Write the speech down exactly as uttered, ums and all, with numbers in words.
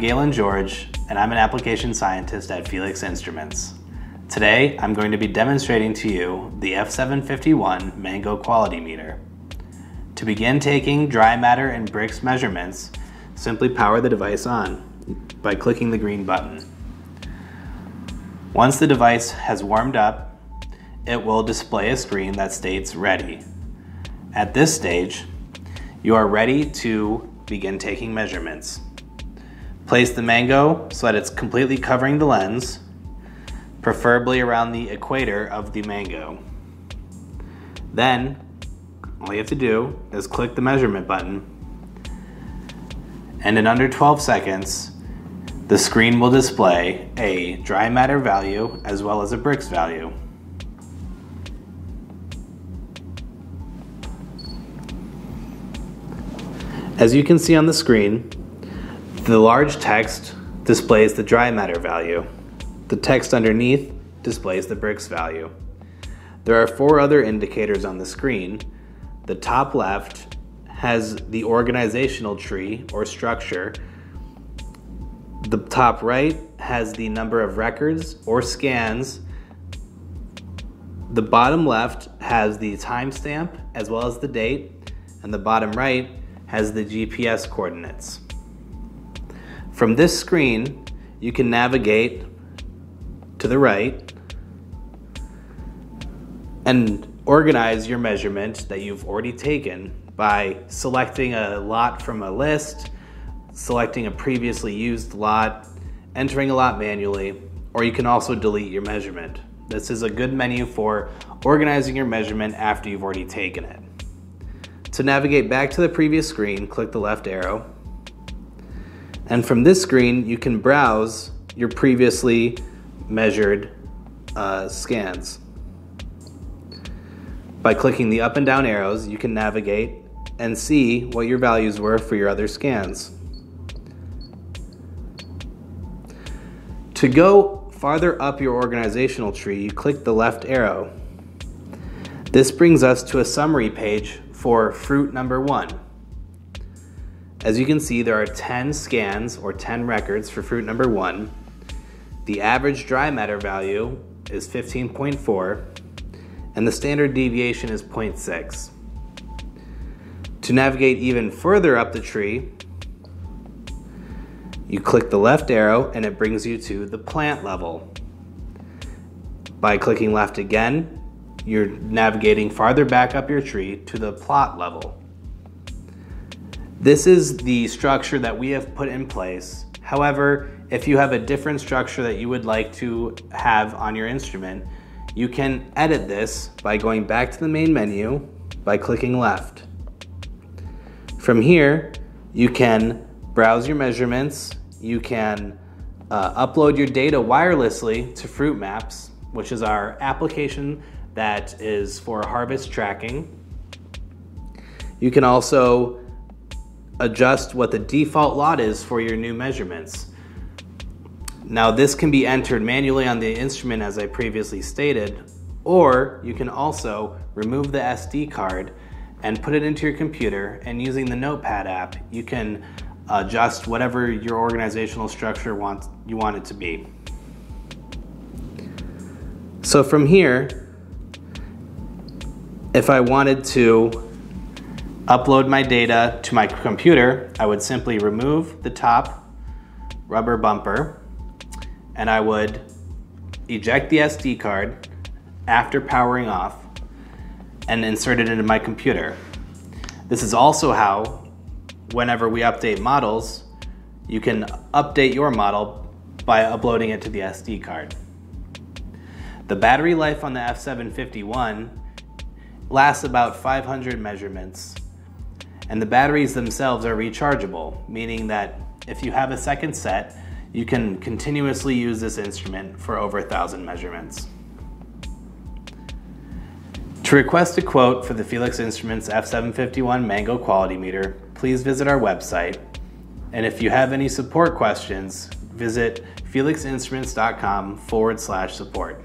Galen George, and I'm an application scientist at Felix Instruments. Today, I'm going to be demonstrating to you the F seven fifty-one Mango Quality Meter. To begin taking dry matter and Brix measurements, simply power the device on by clicking the green button. Once the device has warmed up, it will display a screen that states ready. At this stage, you are ready to begin taking measurements. Place the mango so that it's completely covering the lens, preferably around the equator of the mango. Then, all you have to do is click the measurement button, and in under twelve seconds, the screen will display a dry matter value as well as a Brix value. As you can see on the screen, the large text displays the dry matter value. The text underneath displays the Brix value. There are four other indicators on the screen. The top left has the organizational tree or structure. The top right has the number of records or scans. The bottom left has the timestamp as well as the date, and the bottom right has the G P S coordinates. From this screen, you can navigate to the right and organize your measurement that you've already taken by selecting a lot from a list, selecting a previously used lot, entering a lot manually, or you can also delete your measurement. This is a good menu for organizing your measurement after you've already taken it. To navigate back to the previous screen, click the left arrow. And from this screen, you can browse your previously measured uh, scans. By clicking the up and down arrows, you can navigate and see what your values were for your other scans. To go farther up your organizational tree, you click the left arrow. This brings us to a summary page for fruit number one. As you can see, there are ten scans or ten records for fruit number one. The average dry matter value is fifteen point four, and the standard deviation is zero point six. To navigate even further up the tree, you click the left arrow and it brings you to the plant level. By clicking left again, you're navigating farther back up your tree to the plot level. This is the structure that we have put in place. However, if you have a different structure that you would like to have on your instrument, you can edit this by going back to the main menu by clicking left. From here, you can browse your measurements, you can uh, upload your data wirelessly to Fruit Maps, which is our application that is for harvest tracking. You can also adjust what the default lot is for your new measurements. Now, this can be entered manually on the instrument, as I previously stated, or you can also remove the S D card and put it into your computer, and using the Notepad app, you can adjust whatever your organizational structure wants, you want it to be. So from here, if I wanted to upload my data to my computer, I would simply remove the top rubber bumper and I would eject the S D card after powering off and insert it into my computer. This is also how, whenever we update models, you can update your model by uploading it to the S D card. The battery life on the F seven fifty-one lasts about five hundred measurements, and the batteries themselves are rechargeable, meaning that if you have a second set, you can continuously use this instrument for over a thousand measurements. To request a quote for the Felix Instruments F seven fifty-one Mango Quality Meter, please visit our website, and if you have any support questions, visit felix instruments dot com forward slash support.